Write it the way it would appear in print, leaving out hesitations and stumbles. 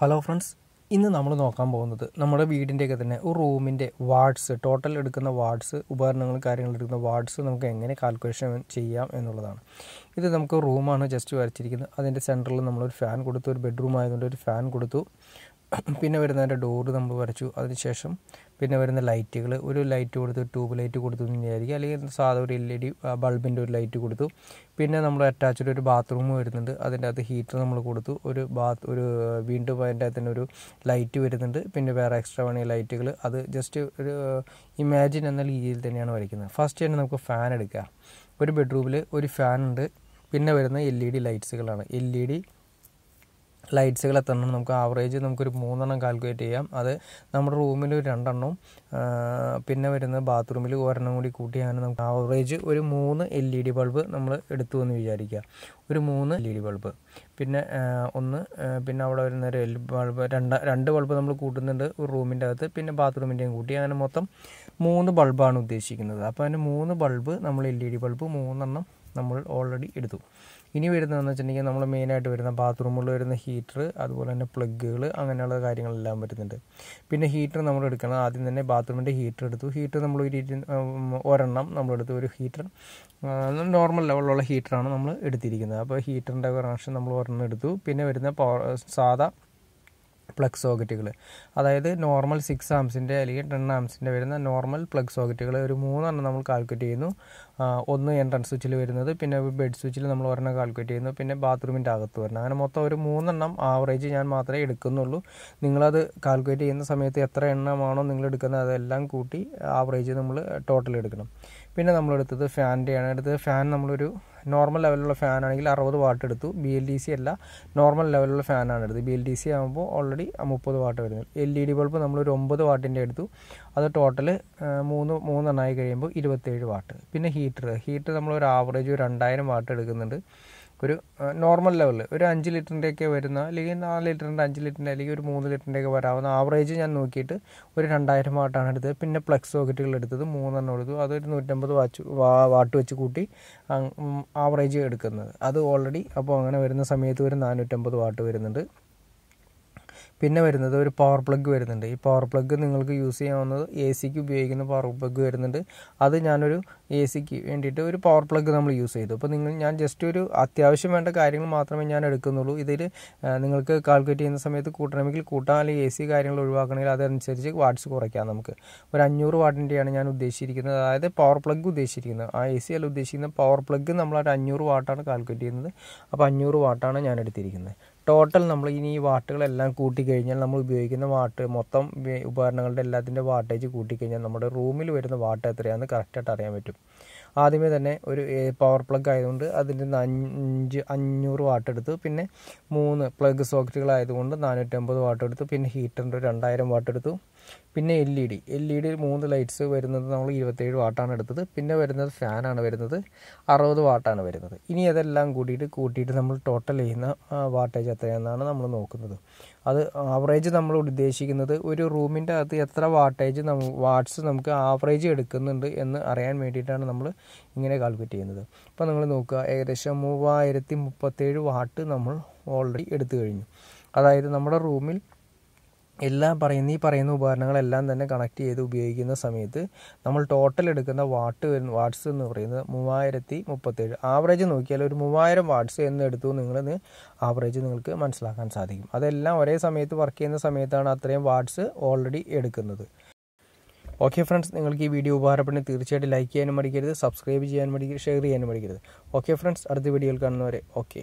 Hello friends, in the number of the number of eating taken a room in the wards, total educana wards, Ubernal carrying the wards, and a calculation chia and Rodan. Either Namco room on a just to archic, other than central number fan, good to bedroom, I don't fan, good to Pinnaver than a door, number virtue, other chesham, Pinnaver in the light tickler, would you light to the tube light to go to the area, the South lady bulb into light to go to Pinna number attached to bathroom, other the heat, number go to, or bath or window and at the light to it, Pinnaver extra one light tickler, other just imagine and the legal than an American. First, you have a fan at a car, but a bedroom, or fan and Pinnaver in the LED lights, LED. Lights are average, we can calculate the room in the bathroom. We can average LED bulb. Anyway, we have a main bathroom, a heater, and a plug, and another guiding lamp. We have a heater, we have a bathroom, and a heater. We have a heater, normal level heater. We have a heater, and a plug socket. That is normal 6 amps in the 10 amps in the normal plug socket. We will calculate one entrance switch, bed switch, bathroom. We will calculate the average. Normal level of fan and water to BLDC normal level of fan under the BLDC already Amupo water. LED bulb number Rombo the water in the other total moon and I rainbow, it was 3 watt. Pin a heater, number average or undying water. Normal level, ഒരു 5 ലിറ്ററിന്റെ ഒക്കെ വരുന്ന അല്ലെങ്കിൽ 4 ലിറ്ററിന്റെ 5 ലിറ്ററിന്റെ അല്ലെങ്കിൽ ഒരു 3 ലിറ്ററിന്റെ ഒക്കെ വരാവുന്ന ആവറേജ് ഞാൻ നോക്കിയിട്ട് ഒരു 2000 വാട്ട് ആണ് എടുത്തത് പിന്നെ പ്ലഗ് സോക്കറ്റുകൾ എടുത്തത് 3 എണ്ണം എടുത്തു അത് ഒരു 150 വാട്ട് വെച്ച് കൂട്ടി ആവറേജ് എടുക്കുന്നത് അത് ഓൾറെഡി അപ്പോൾ അങ്ങനെ വരുന്ന സമയത്ത് ഒരു 450 വാട്ട് വരുന്നുണ്ട് പിന്നെ വരുന്നത് ഒരു പവർ പ്ലഗ് വരുന്നുണ്ട് ഈ പവർ പ്ലഗ് നിങ്ങൾക്ക് യൂസ് ചെയ്യാവുന്നത് AC ക്ക് ഉപയോഗിക്കുന്ന പവർ പ്ലഗ് വരുന്നുണ്ട് അത് ഞാൻ ഒരു AC ക്ക് വേണ്ടിയിട്ട് ഒരു പവർ പ്ലഗ് നമ്മൾ യൂസ് ചെയ്തു അപ്പോൾ നിങ്ങൾ ഞാൻ ജസ്റ്റ് ഒരു അത്യാവശ്യം വേണ്ട കാര്യങ്ങൾ മാത്രമേ ഞാൻ എടുക്കുന്നുള്ളൂ ഇതിൽ നിങ്ങൾക്ക് കാൽക്കുലേറ്റ് ചെയ്യുന്ന സമയത്ത് കൂട്ടണമെങ്കിൽ കൂട്ടാൻ AC കാര്യങ്ങൾ ഒഴിവാക്കണമെങ്കിൽ അതനുസരിച്ച് വാട്ട്സ് കുറയ്ക്കാം നമുക്ക് ഒരു 500 വാട്ടിന്റെയാണ് ഞാൻ ഉദ്ദേശിച്ചിരിക്കുന്നത് അതായത് പവർ പ്ലഗ് ഉദ്ദേശിച്ചിരിക്കുന്നത് ആ AC അല്ല ഉദ്ദേശിക്കുന്ന പവർ പ്ലഗ് നമ്മൾ 500 വാട്ടാണ് കാൽക്കുലേറ്റ് ചെയ്യുന്നത് അപ്പോൾ 500 വാട്ടാണ് ഞാൻ എടുത്തിരിക്കുന്നത് Total number in water and cooting and number in the water, motham, ubernagal, latin, the water, cooting and number room will wait in the water three and the character diameter. Adime than a power plug island, other than anur water to the pin, moon plug socket island, nine temple water to pin heat and iron water to pin LED moon the lights were only 3 watt on another, pin a very fan and another, arrow the water and another. Any other lang good eat, coated number total in the water. നമ്മൾ നോക്കുന്നത് അത് average നമ്മൾ ഉദ്ദേശിക്കുന്നത് ഒരു റൂമിന്റെ അകത്ത് എത്ര wattage watts നമുക്ക് ആവറേജ് എടുക്കുന്നുണ്ട് എന്ന് അറിയാൻ വേണ്ടിയിട്ടാണ് നമ്മൾ ഇങ്ങനെ കാൽക്കുലേറ്റ് ചെയ്യുന്നത്. അപ്പോൾ നിങ്ങൾ നോക്കുക ഏകദേശം 3037 വാട്ട് നമ്മൾ ഓൾറെഡി എടുത്തു കഴിഞ്ഞു. അതായത് നമ്മുടെ റൂമിൽ എല്ലാ പറയുന്ന ഈ പറയുന്ന ഉപകരണങ്ങളെല്ലാം തന്നെ കണക്ട് ചെയ്തു ഉപയോഗിക്കുന്ന സമയത്ത് നമ്മൾ ടോട്ടൽ എടുക്കുന്ന വാട്ട്സ് എന്ന് പറയുന്നത് 3037 ആവറേജ് നോക്കിയാൽ ഒരു 3000 വാട്ട്സ് എന്ന് എടുത്തു നിങ്ങളെ ആവറേജ് നിങ്ങൾക്ക് മനസ്സിലാക്കാൻ സാധിക്കും അതെല്ലാം ഒരേ സമയത്ത് വർക്ക് ചെയ്യുന്ന സമയത്താണ് അത്രയും വാട്ട്സ് ഓൾറെഡി എടുക്കുന്നത് ഓക്കേ ഫ്രണ്ട്സ് നിങ്ങൾക്ക് ഈ വീഡിയോ ഉപകാരപ്പെട്ടെങ്കിൽ തീർച്ചയായിട്ടും ലൈക്ക് ചെയ്യാനും മടിക്കരുത് സബ്സ്ക്രൈബ് ചെയ്യാനും മടിക്കരുത് ഷെയർ ചെയ്യാനും മടിക്കരുത് ഓക്കേ ഫ്രണ്ട്സ് അടുത്ത വീഡിയോയിൽ കാണുന്നവരെ ഓക്കേ